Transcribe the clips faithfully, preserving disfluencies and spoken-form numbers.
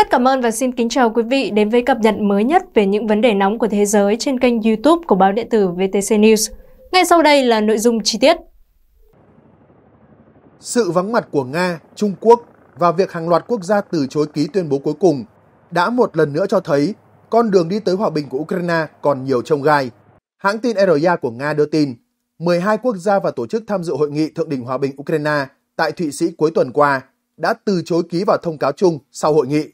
Rất cảm ơn và xin kính chào quý vị đến với cập nhật mới nhất về những vấn đề nóng của thế giới trên kênh YouTube của báo điện tử vê tê xê News. Ngay sau đây là nội dung chi tiết. Sự vắng mặt của Nga, Trung Quốc và việc hàng loạt quốc gia từ chối ký tuyên bố cuối cùng đã một lần nữa cho thấy con đường đi tới hòa bình của Ukraine còn nhiều chông gai. Hãng tin e rờ a của Nga đưa tin, mười hai quốc gia và tổ chức tham dự hội nghị thượng đỉnh hòa bình Ukraine tại Thụy Sĩ cuối tuần qua đã từ chối ký vào thông cáo chung sau hội nghị.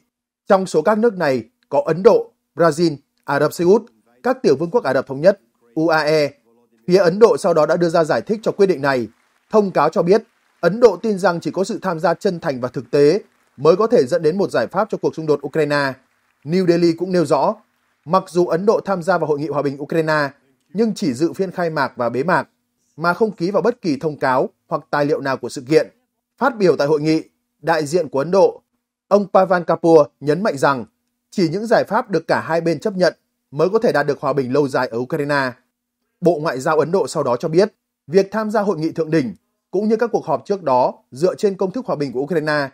Trong số các nước này có Ấn Độ, Brazil, Ả Rập Xê Út, các tiểu vương quốc Ả Rập Thống Nhất, u a e. Phía Ấn Độ sau đó đã đưa ra giải thích cho quyết định này. Thông cáo cho biết, Ấn Độ tin rằng chỉ có sự tham gia chân thành và thực tế mới có thể dẫn đến một giải pháp cho cuộc xung đột Ukraine. New Delhi cũng nêu rõ, mặc dù Ấn Độ tham gia vào hội nghị hòa bình Ukraine, nhưng chỉ dự phiên khai mạc và bế mạc, mà không ký vào bất kỳ thông cáo hoặc tài liệu nào của sự kiện. Phát biểu tại hội nghị, đại diện của Ấn Độ, ông Pavan Kapur nhấn mạnh rằng chỉ những giải pháp được cả hai bên chấp nhận mới có thể đạt được hòa bình lâu dài ở Ukraine. Bộ Ngoại giao Ấn Độ sau đó cho biết, việc tham gia hội nghị thượng đỉnh cũng như các cuộc họp trước đó dựa trên công thức hòa bình của Ukraine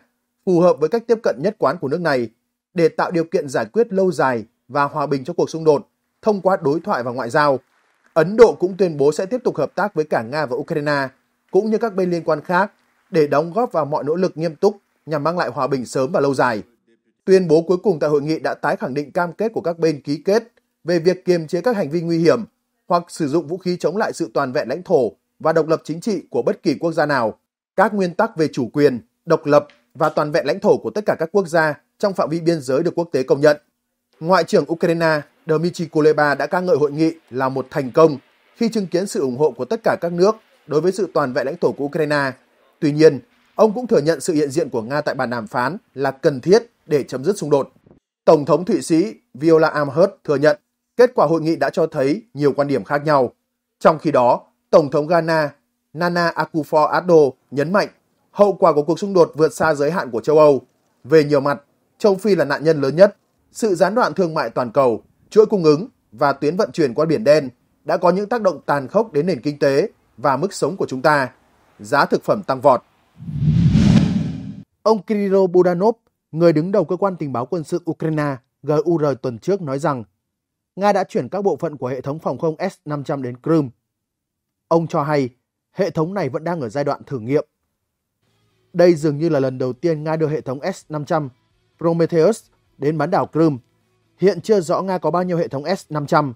phù hợp với cách tiếp cận nhất quán của nước này để tạo điều kiện giải quyết lâu dài và hòa bình cho cuộc xung đột thông qua đối thoại và ngoại giao. Ấn Độ cũng tuyên bố sẽ tiếp tục hợp tác với cả Nga và Ukraine cũng như các bên liên quan khác để đóng góp vào mọi nỗ lực nghiêm túc nhằm mang lại hòa bình sớm và lâu dài. Tuyên bố cuối cùng tại hội nghị đã tái khẳng định cam kết của các bên ký kết về việc kiềm chế các hành vi nguy hiểm hoặc sử dụng vũ khí chống lại sự toàn vẹn lãnh thổ và độc lập chính trị của bất kỳ quốc gia nào, các nguyên tắc về chủ quyền, độc lập và toàn vẹn lãnh thổ của tất cả các quốc gia trong phạm vi biên giới được quốc tế công nhận. Ngoại trưởng Ukraine Dmitry Kuleba đã ca ngợi hội nghị là một thành công khi chứng kiến sự ủng hộ của tất cả các nước đối với sự toàn vẹn lãnh thổ của Ukraine. Tuy nhiên, ông cũng thừa nhận sự hiện diện của Nga tại bàn đàm phán là cần thiết để chấm dứt xung đột. Tổng thống Thụy Sĩ Viola Amherd thừa nhận kết quả hội nghị đã cho thấy nhiều quan điểm khác nhau. Trong khi đó, Tổng thống Ghana Nana Akufo-Addo nhấn mạnh hậu quả của cuộc xung đột vượt xa giới hạn của châu Âu. Về nhiều mặt, châu Phi là nạn nhân lớn nhất. Sự gián đoạn thương mại toàn cầu, chuỗi cung ứng và tuyến vận chuyển qua Biển Đen đã có những tác động tàn khốc đến nền kinh tế và mức sống của chúng ta. Giá thực phẩm tăng vọt. Ông Kirill Budanov, người đứng đầu cơ quan tình báo quân sự Ukraine G U R tuần trước nói rằng Nga đã chuyển các bộ phận của hệ thống phòng không S năm trăm đến Crimea. Ông cho hay hệ thống này vẫn đang ở giai đoạn thử nghiệm. Đây dường như là lần đầu tiên Nga đưa hệ thống S năm trăm Prometheus đến bán đảo Crimea. Hiện chưa rõ Nga có bao nhiêu hệ thống S năm trăm.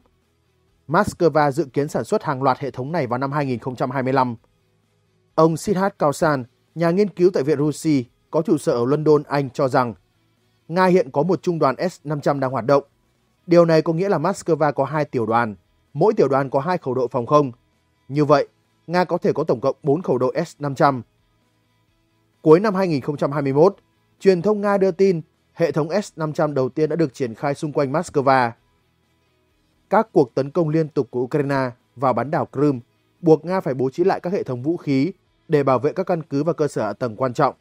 Moscow dự kiến sản xuất hàng loạt hệ thống này vào năm hai nghìn không trăm hai mươi lăm. Ông Sithat Kausan, nhà nghiên cứu tại Viện Russia có trụ sở ở London, Anh cho rằng Nga hiện có một trung đoàn S năm trăm đang hoạt động. Điều này có nghĩa là Moscow có hai tiểu đoàn, mỗi tiểu đoàn có hai khẩu đội phòng không. Như vậy, Nga có thể có tổng cộng bốn khẩu đội S năm trăm. Cuối năm hai nghìn không trăm hai mươi mốt, truyền thông Nga đưa tin hệ thống S năm trăm đầu tiên đã được triển khai xung quanh Moscow. Các cuộc tấn công liên tục của Ukraine vào bán đảo Crimea buộc Nga phải bố trí lại các hệ thống vũ khí để bảo vệ các căn cứ và cơ sở hạ tầng quan trọng.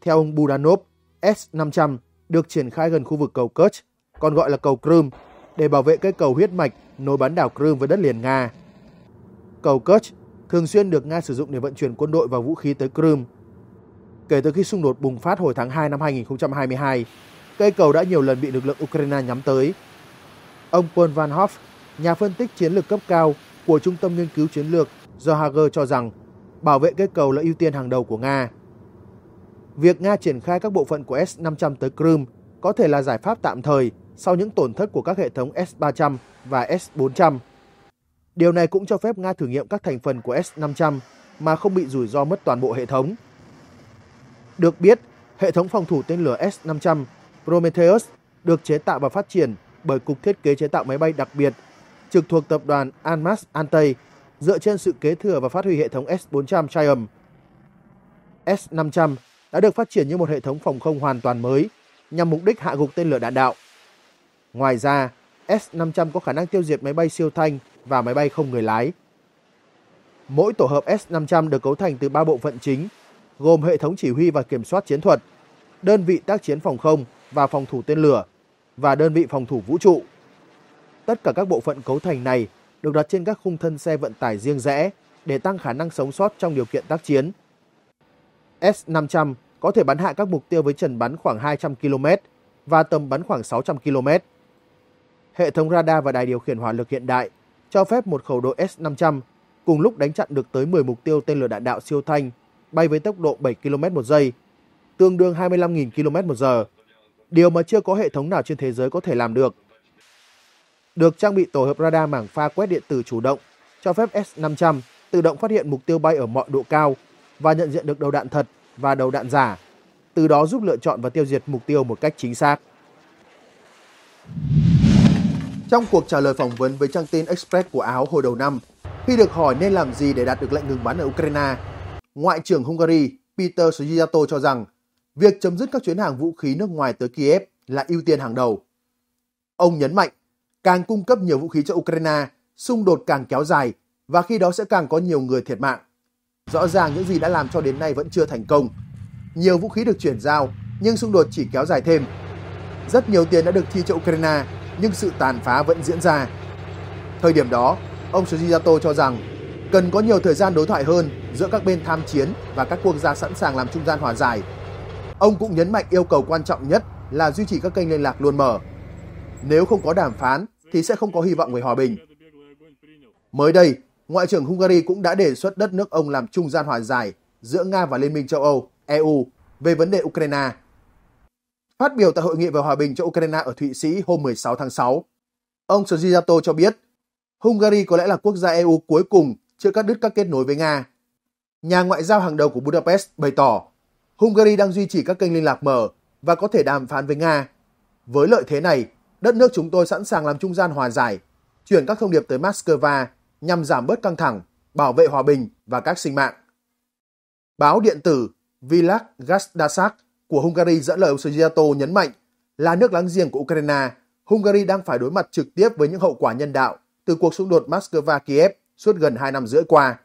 Theo ông Budanov, S năm trăm được triển khai gần khu vực cầu Kerch, còn gọi là cầu Crimea, để bảo vệ cây cầu huyết mạch nối bán đảo Crimea với đất liền Nga. Cầu Kerch thường xuyên được Nga sử dụng để vận chuyển quân đội và vũ khí tới Crimea. Kể từ khi xung đột bùng phát hồi tháng hai năm hai nghìn không trăm hai mươi hai, cây cầu đã nhiều lần bị lực lượng Ukraine nhắm tới. Ông Pol van Hoff, nhà phân tích chiến lược cấp cao của Trung tâm Nghiên cứu Chiến lược do Hager cho rằng bảo vệ cây cầu là ưu tiên hàng đầu của Nga. Việc Nga triển khai các bộ phận của S năm trăm tới Crimea có thể là giải pháp tạm thời sau những tổn thất của các hệ thống S ba trăm và S bốn trăm. Điều này cũng cho phép Nga thử nghiệm các thành phần của S năm trăm mà không bị rủi ro mất toàn bộ hệ thống. Được biết, hệ thống phòng thủ tên lửa S năm trăm Prometheus được chế tạo và phát triển bởi Cục Thiết kế chế tạo máy bay đặc biệt trực thuộc tập đoàn Almaz Antey dựa trên sự kế thừa và phát huy hệ thống S bốn trăm Triumph. S năm trăm đã được phát triển như một hệ thống phòng không hoàn toàn mới nhằm mục đích hạ gục tên lửa đạn đạo. Ngoài ra, S năm trăm có khả năng tiêu diệt máy bay siêu thanh và máy bay không người lái. Mỗi tổ hợp S năm trăm được cấu thành từ ba bộ phận chính, gồm hệ thống chỉ huy và kiểm soát chiến thuật, đơn vị tác chiến phòng không và phòng thủ tên lửa, và đơn vị phòng thủ vũ trụ. Tất cả các bộ phận cấu thành này được đặt trên các khung thân xe vận tải riêng rẽ để tăng khả năng sống sót trong điều kiện tác chiến. S năm trăm có thể bắn hạ các mục tiêu với trần bắn khoảng hai trăm ki lô mét và tầm bắn khoảng sáu trăm ki lô mét. Hệ thống radar và đài điều khiển hỏa lực hiện đại cho phép một khẩu đội S năm trăm cùng lúc đánh chặn được tới mười mục tiêu tên lửa đạn đạo siêu thanh bay với tốc độ bảy ki lô mét một giây, tương đương hai mươi lăm nghìn ki lô mét một giờ, điều mà chưa có hệ thống nào trên thế giới có thể làm được. Được trang bị tổ hợp radar mảng pha quét điện tử chủ động, cho phép S năm trăm tự động phát hiện mục tiêu bay ở mọi độ cao và nhận diện được đầu đạn thật và đầu đạn giả, từ đó giúp lựa chọn và tiêu diệt mục tiêu một cách chính xác. Trong cuộc trả lời phỏng vấn với trang tin Express của Áo hồi đầu năm, khi được hỏi nên làm gì để đạt được lệnh ngừng bắn ở Ukraine, Ngoại trưởng Hungary Péter Szijjártó cho rằng việc chấm dứt các chuyến hàng vũ khí nước ngoài tới Kiev là ưu tiên hàng đầu. Ông nhấn mạnh, càng cung cấp nhiều vũ khí cho Ukraine, xung đột càng kéo dài và khi đó sẽ càng có nhiều người thiệt mạng. Rõ ràng những gì đã làm cho đến nay vẫn chưa thành công. Nhiều vũ khí được chuyển giao, nhưng xung đột chỉ kéo dài thêm. Rất nhiều tiền đã được chi cho Ukraine, nhưng sự tàn phá vẫn diễn ra. Thời điểm đó, ông Sujato cho rằng cần có nhiều thời gian đối thoại hơn giữa các bên tham chiến và các quốc gia sẵn sàng làm trung gian hòa giải. Ông cũng nhấn mạnh yêu cầu quan trọng nhất là duy trì các kênh liên lạc luôn mở. Nếu không có đàm phán thì sẽ không có hy vọng về hòa bình. Mới đây, Ngoại trưởng Hungary cũng đã đề xuất đất nước ông làm trung gian hòa giải giữa Nga và Liên minh châu Âu, E U về vấn đề Ukraine. Phát biểu tại Hội nghị về hòa bình cho Ukraine ở Thụy Sĩ hôm mười sáu tháng sáu, ông Szijjártó cho biết Hungary có lẽ là quốc gia E U cuối cùng chưa cắt đứt các kết nối với Nga. Nhà ngoại giao hàng đầu của Budapest bày tỏ Hungary đang duy trì các kênh liên lạc mở và có thể đàm phán với Nga. Với lợi thế này, đất nước chúng tôi sẵn sàng làm trung gian hòa giải, chuyển các thông điệp tới Moscow nhằm giảm bớt căng thẳng, bảo vệ hòa bình và các sinh mạng. Báo điện tử Világ Gazdaság của Hungary dẫn lời ông Sujato nhấn mạnh là nước láng giềng của Ukraine, Hungary đang phải đối mặt trực tiếp với những hậu quả nhân đạo từ cuộc xung đột Moscow-Kiev suốt gần hai năm rưỡi qua.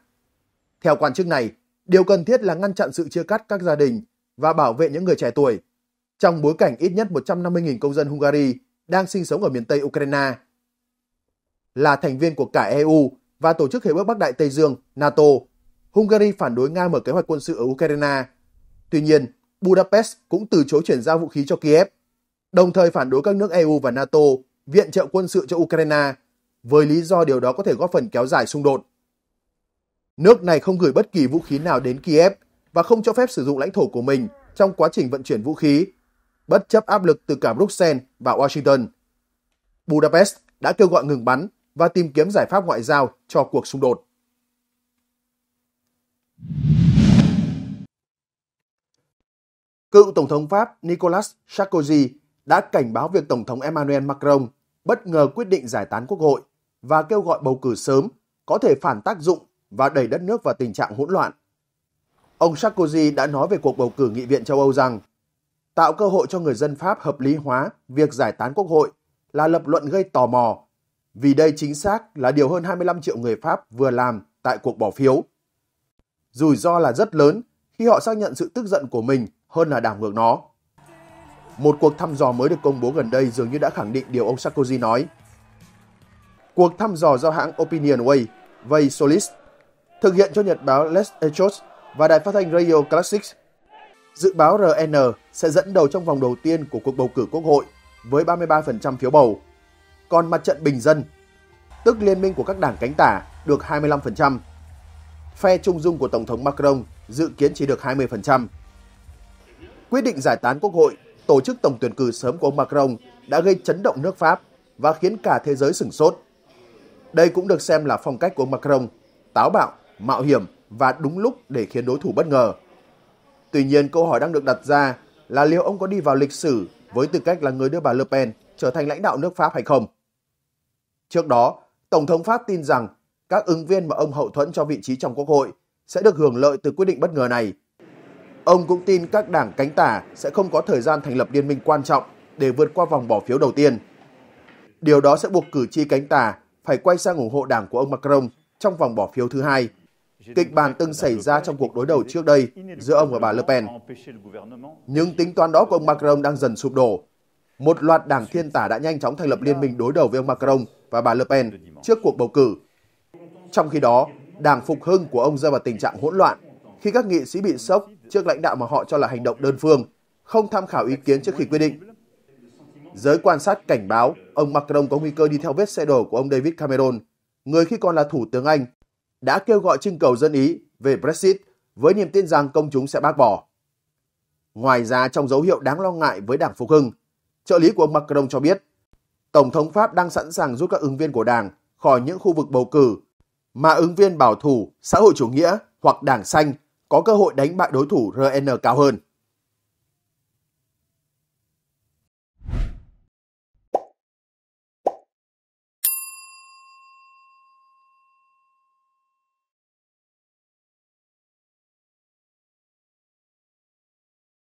Theo quan chức này, điều cần thiết là ngăn chặn sự chia cắt các gia đình và bảo vệ những người trẻ tuổi, trong bối cảnh ít nhất một trăm năm mươi nghìn công dân Hungary đang sinh sống ở miền Tây Ukraine. Là thành viên của cả E U và Tổ chức Hiệp ước Bắc Đại Tây Dương NATO, Hungary phản đối Nga mở kế hoạch quân sự ở Ukraine. Tuy nhiên, Budapest cũng từ chối chuyển giao vũ khí cho Kiev, đồng thời phản đối các nước E U và NATO viện trợ quân sự cho Ukraine với lý do điều đó có thể góp phần kéo dài xung đột. Nước này không gửi bất kỳ vũ khí nào đến Kiev và không cho phép sử dụng lãnh thổ của mình trong quá trình vận chuyển vũ khí, bất chấp áp lực từ cả Bruxelles và Washington. Budapest đã kêu gọi ngừng bắn và tìm kiếm giải pháp ngoại giao cho cuộc xung đột. Cựu Tổng thống Pháp Nicolas Sarkozy đã cảnh báo việc Tổng thống Emmanuel Macron bất ngờ quyết định giải tán quốc hội và kêu gọi bầu cử sớm có thể phản tác dụng và đẩy đất nước vào tình trạng hỗn loạn. Ông Sarkozy đã nói về cuộc bầu cử nghị viện châu Âu rằng tạo cơ hội cho người dân Pháp hợp lý hóa việc giải tán quốc hội là lập luận gây tò mò, vì đây chính xác là điều hơn hai mươi lăm triệu người Pháp vừa làm tại cuộc bỏ phiếu. Rủi ro là rất lớn khi họ xác nhận sự tức giận của mình hơn là đảo ngược nó. Một cuộc thăm dò mới được công bố gần đây dường như đã khẳng định điều ông Sarkozy nói. Cuộc thăm dò do hãng Opinion Way và Solis thực hiện cho nhật báo Les Echos và đài phát thanh Radio Classics. Dự báo R N sẽ dẫn đầu trong vòng đầu tiên của cuộc bầu cử quốc hội với ba mươi ba phần trăm phiếu bầu. Còn mặt trận bình dân, tức liên minh của các đảng cánh tả, được hai mươi lăm phần trăm. Phe trung dung của Tổng thống Macron dự kiến chỉ được hai mươi phần trăm. Quyết định giải tán quốc hội, tổ chức tổng tuyển cử sớm của ông Macron đã gây chấn động nước Pháp và khiến cả thế giới sửng sốt. Đây cũng được xem là phong cách của ông Macron, táo bạo, mạo hiểm và đúng lúc để khiến đối thủ bất ngờ. Tuy nhiên, câu hỏi đang được đặt ra là liệu ông có đi vào lịch sử với tư cách là người đưa bà Le Pen trở thành lãnh đạo nước Pháp hay không? Trước đó, Tổng thống Pháp tin rằng các ứng viên mà ông hậu thuẫn cho vị trí trong quốc hội sẽ được hưởng lợi từ quyết định bất ngờ này. Ông cũng tin các đảng cánh tả sẽ không có thời gian thành lập liên minh quan trọng để vượt qua vòng bỏ phiếu đầu tiên. Điều đó sẽ buộc cử tri cánh tả phải quay sang ủng hộ đảng của ông Macron trong vòng bỏ phiếu thứ hai, kịch bản từng xảy ra trong cuộc đối đầu trước đây giữa ông và bà Le Pen. Nhưng tính toán đó của ông Macron đang dần sụp đổ. Một loạt đảng thiên tả đã nhanh chóng thành lập liên minh đối đầu với ông Macron và bà Le Pen trước cuộc bầu cử. Trong khi đó, đảng Phục Hưng của ông rơi vào tình trạng hỗn loạn khi các nghị sĩ bị sốc trước lãnh đạo mà họ cho là hành động đơn phương, không tham khảo ý kiến trước khi quyết định. Giới quan sát cảnh báo ông Macron có nguy cơ đi theo vết xe đổ của ông David Cameron, người khi còn là thủ tướng Anh đã kêu gọi trưng cầu dân ý về Brexit với niềm tin rằng công chúng sẽ bác bỏ. Ngoài ra, trong dấu hiệu đáng lo ngại với Đảng Phục Hưng, trợ lý của ông Macron cho biết Tổng thống Pháp đang sẵn sàng rút các ứng viên của Đảng khỏi những khu vực bầu cử mà ứng viên bảo thủ, xã hội chủ nghĩa hoặc Đảng Xanh có cơ hội đánh bại đối thủ rờ en cao hơn.